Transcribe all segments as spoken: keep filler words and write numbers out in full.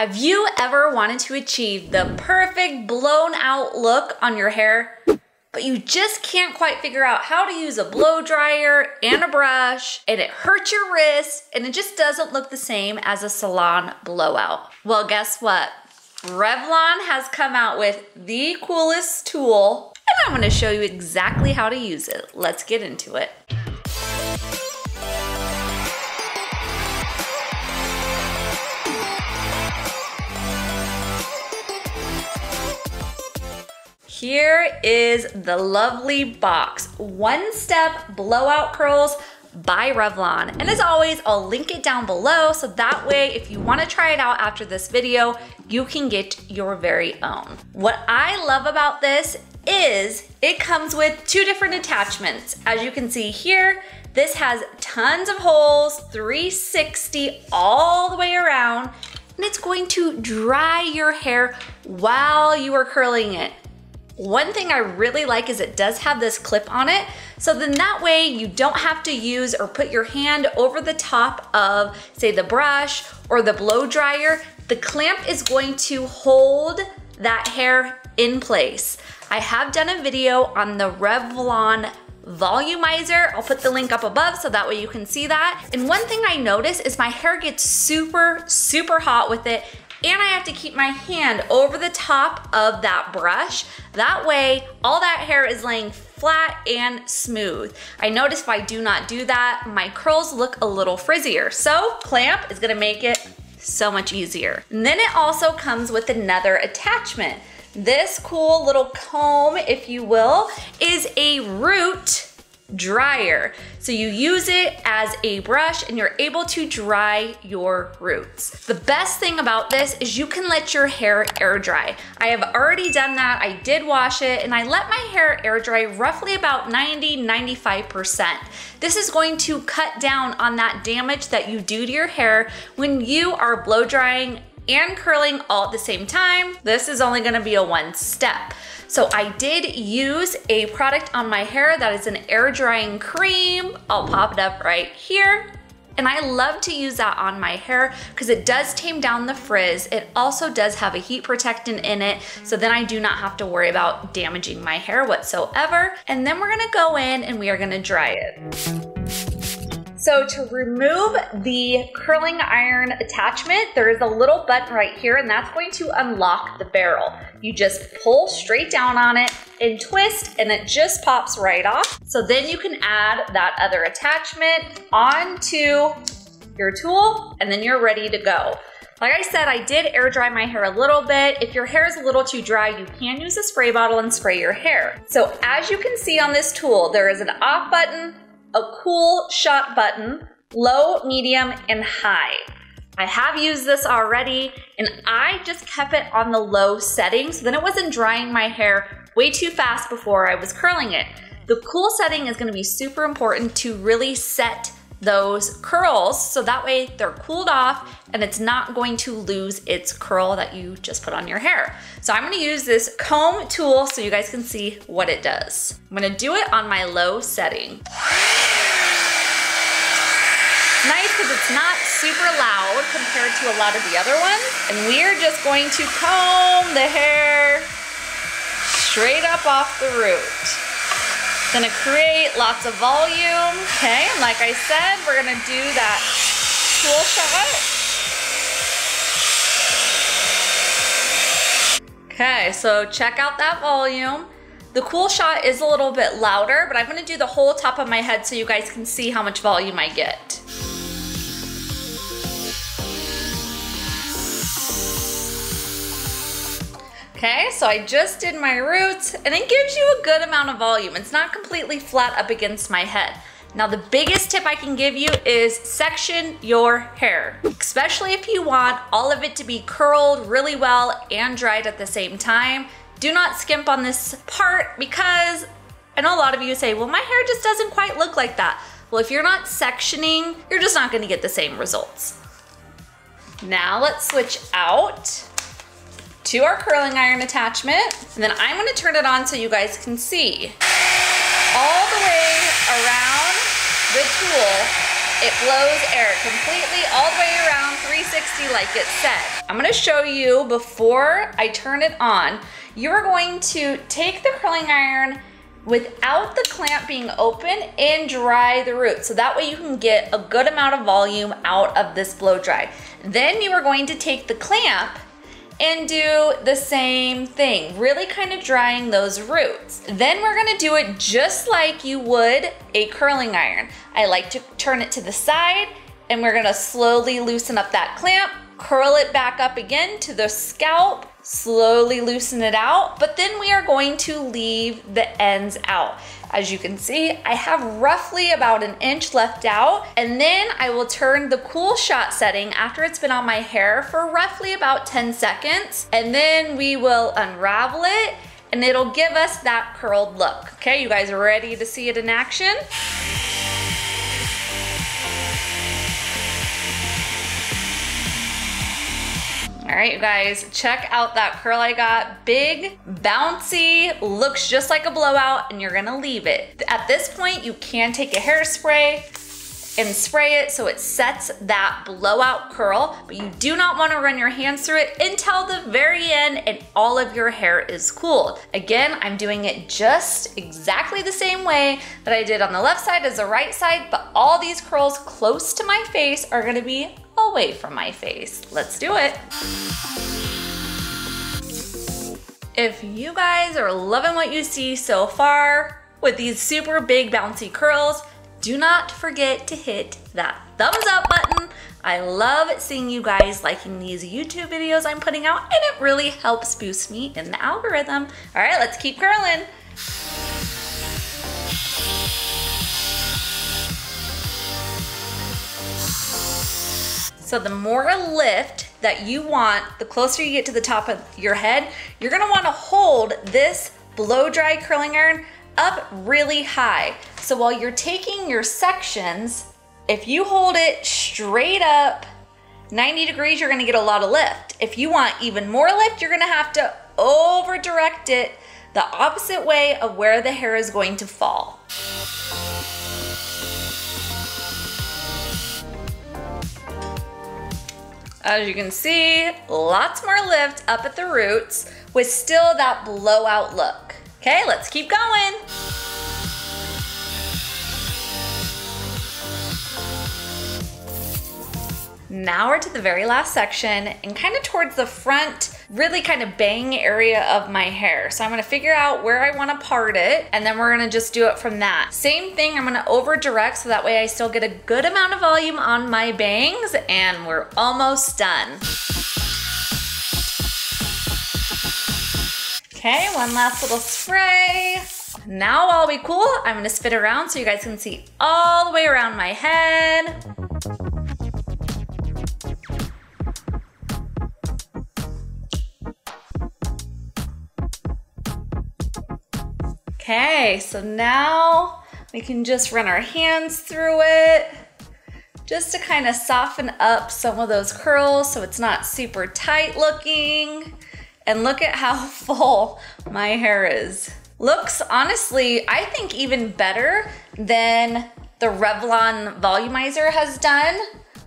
Have you ever wanted to achieve the perfect blown out look on your hair, but you just can't quite figure out how to use a blow dryer and a brush, and it hurts your wrists, and it just doesn't look the same as a salon blowout? Well, guess what? Revlon has come out with the coolest tool, and I'm gonna show you exactly how to use it. Let's get into it. Here is the lovely box, One Step Blowout Curls by Revlon. And as always, I'll link it down below so that way if you want to try it out after this video, you can get your very own. What I love about this is it comes with two different attachments. As you can see here, this has tons of holes, three sixty all the way around, and it's going to dry your hair while you are curling it. One thing I really like is it does have this clip on it, so then that way you don't have to use or put your hand over the top of, say, the brush or the blow dryer. The clamp is going to hold that hair in place. I have done a video on the Revlon volumizer. I'll put the link up above so that way you can see that. And one thing I notice is my hair gets super, super hot with it, and I have to keep my hand over the top of that brush. That way, all that hair is laying flat and smooth. I notice if I do not do that, my curls look a little frizzier. So clamp is gonna make it so much easier. And then it also comes with another attachment. This cool little comb, if you will, is a root dryer. So you use it as a brush and you're able to dry your roots. The best thing about this is you can let your hair air dry. I have already done that. I did wash it and I let my hair air dry roughly about ninety, ninety-five percent. This is going to cut down on that damage that you do to your hair when you are blow drying and curling all at the same time. This is only gonna be a one step. So I did use a product on my hair that is an air drying cream. I'll pop it up right here. And I love to use that on my hair because it does tame down the frizz. It also does have a heat protectant in it, so then I do not have to worry about damaging my hair whatsoever. And then we're gonna go in and we are gonna dry it. So to remove the curling iron attachment, there is a little button right here, and that's going to unlock the barrel. You just pull straight down on it and twist, and it just pops right off. So then you can add that other attachment onto your tool, and then you're ready to go. Like I said, I did air dry my hair a little bit. If your hair is a little too dry, you can use a spray bottle and spray your hair. So as you can see on this tool, there is an off button, a cool shot button, low, medium, and high. I have used this already, and I just kept it on the low setting, so then it wasn't drying my hair way too fast before I was curling it. The cool setting is gonna be super important to really set those curls, so that way they're cooled off and it's not going to lose its curl that you just put on your hair. So I'm gonna use this comb tool so you guys can see what it does. I'm gonna do it on my low setting. It's nice because it's not super loud compared to a lot of the other ones. And we're just going to comb the hair straight up off the root. Gonna create lots of volume, okay? And like I said, we're gonna do that cool shot. Okay, so check out that volume. The cool shot is a little bit louder, but I'm gonna do the whole top of my head so you guys can see how much volume I get. Okay, so I just did my roots, and it gives you a good amount of volume. It's not completely flat up against my head. Now, the biggest tip I can give you is section your hair, especially if you want all of it to be curled really well and dried at the same time. Do not skimp on this part because I know a lot of you say, well, my hair just doesn't quite look like that. Well, if you're not sectioning, you're just not gonna get the same results. Now let's switch out to our curling iron attachment, and then I'm gonna turn it on so you guys can see all the way around the tool It blows air completely all the way around three sixty like it said. I'm gonna show you before I turn it on. You're going to take the curling iron without the clamp being open and dry the root. So that way you can get a good amount of volume out of this blow dry. Then you are going to take the clamp and do the same thing, really kind of drying those roots. Then we're gonna do it just like you would a curling iron. I like to turn it to the side and we're gonna slowly loosen up that clamp, curl it back up again to the scalp, slowly loosen it out, but then we are going to leave the ends out. As you can see, I have roughly about an inch left out, and then I will turn the cool shot setting after it's been on my hair for roughly about ten seconds, and then we will unravel it and it'll give us that curled look. Okay, you guys are ready to see it in action? All right, you guys, check out that curl I got. Big, bouncy, looks just like a blowout, and you're gonna leave it. At this point, you can take a hairspray and spray it so it sets that blowout curl, but you do not wanna run your hands through it until the very end and all of your hair is cooled. Again, I'm doing it just exactly the same way that I did on the left side as the right side, but all these curls close to my face are gonna be away from my face. Let's do it. If you guys are loving what you see so far with these super big bouncy curls, do not forget to hit that thumbs up button. I love seeing you guys liking these YouTube videos I'm putting out, and it really helps boost me in the algorithm. All right, let's keep curling. So the more lift that you want, the closer you get to the top of your head, you're gonna wanna hold this blow dry curling iron up really high. So while you're taking your sections, if you hold it straight up ninety degrees, you're gonna get a lot of lift. If you want even more lift, you're gonna have to over direct it the opposite way of where the hair is going to fall. As you can see, lots more lift up at the roots with still that blowout look. Okay, let's keep going. Now we're to the very last section and kind of towards the front, really kind of bang area of my hair. So I'm gonna figure out where I wanna part it, and then we're gonna just do it from that. Same thing, I'm gonna over direct so that way I still get a good amount of volume on my bangs, and we're almost done. Okay, one last little spray. Now while we cool, I'm gonna spin around so you guys can see all the way around my head. Okay, so now we can just run our hands through it just to kind of soften up some of those curls so it's not super tight looking. And look at how full my hair is. Looks honestly, I think, even better than the Revlon Volumizer has done.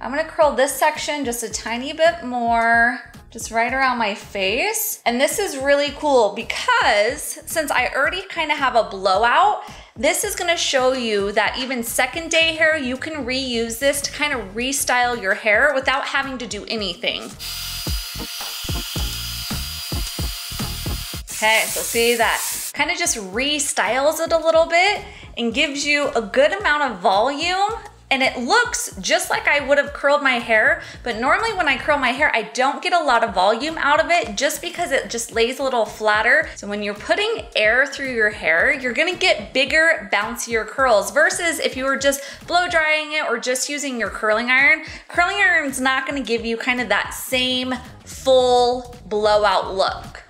I'm gonna curl this section just a tiny bit more, just right around my face. And this is really cool because since I already kind of have a blowout, this is gonna show you that even second day hair, you can reuse this to kind of restyle your hair without having to do anything. Okay, so see that? Kind of just restyles it a little bit and gives you a good amount of volume. And it looks just like I would have curled my hair, but normally when I curl my hair, I don't get a lot of volume out of it just because it just lays a little flatter. So when you're putting air through your hair, you're gonna get bigger, bouncier curls versus if you were just blow drying it or just using your curling iron. Curling iron's not gonna give you kind of that same full blowout look.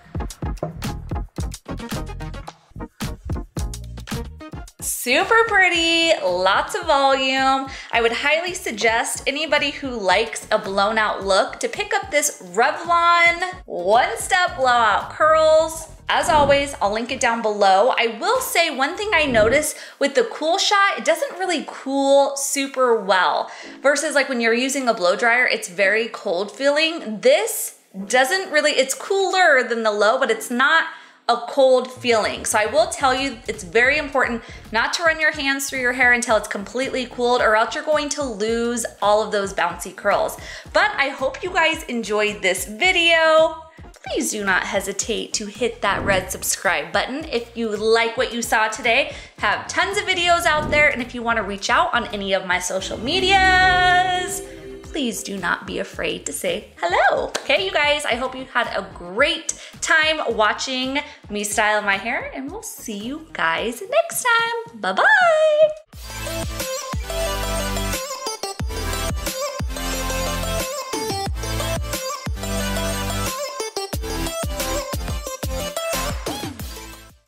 Super pretty, lots of volume. I would highly suggest anybody who likes a blown out look to pick up this Revlon One Step Blowout Curls. As always, I'll link it down below. I will say one thing I noticed with the cool shot, it doesn't really cool super well. Versus like when you're using a blow dryer, it's very cold feeling. This doesn't really, it's cooler than the low, but it's not a cold feeling. So I will tell you, it's very important not to run your hands through your hair until it's completely cooled, or else you're going to lose all of those bouncy curls. But I hope you guys enjoyed this video. Please do not hesitate to hit that red subscribe button if you like what you saw today. Have tons of videos out there, and if you want to reach out on any of my social medias, please do not be afraid to say hello. Okay, you guys, I hope you had a great time watching me style my hair, and we'll see you guys next time. Bye-bye.